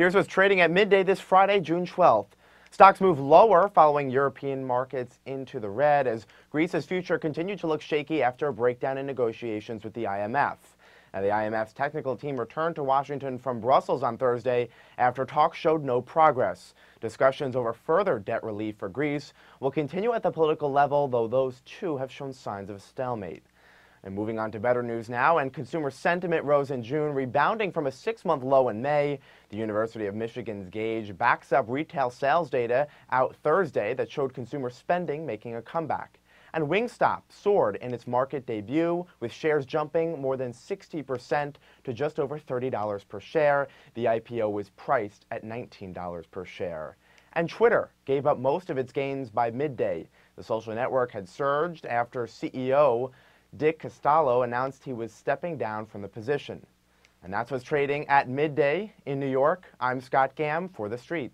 Here's what's trading at midday this Friday, June 12th. Stocks move lower following European markets into the red as Greece's future continued to look shaky after a breakdown in negotiations with the IMF. Now, the IMF's technical team returned to Washington from Brussels on Thursday after talks showed no progress. Discussions over further debt relief for Greece will continue at the political level, though those too have shown signs of a stalemate. And moving on to better news now, and consumer sentiment rose in June, rebounding from a 6-month low in May. The University of Michigan's gauge backs up retail sales data out Thursday that showed consumer spending making a comeback. And Wingstop soared in its market debut, with shares jumping more than 60% to just over $30 per share. The IPO was priced at $19 per share. And Twitter gave up most of its gains by midday. The social network had surged after CEO Dick Costolo announced he was stepping down from the position. And that's what's trading at midday in New York. I'm Scott Gamm for The Street.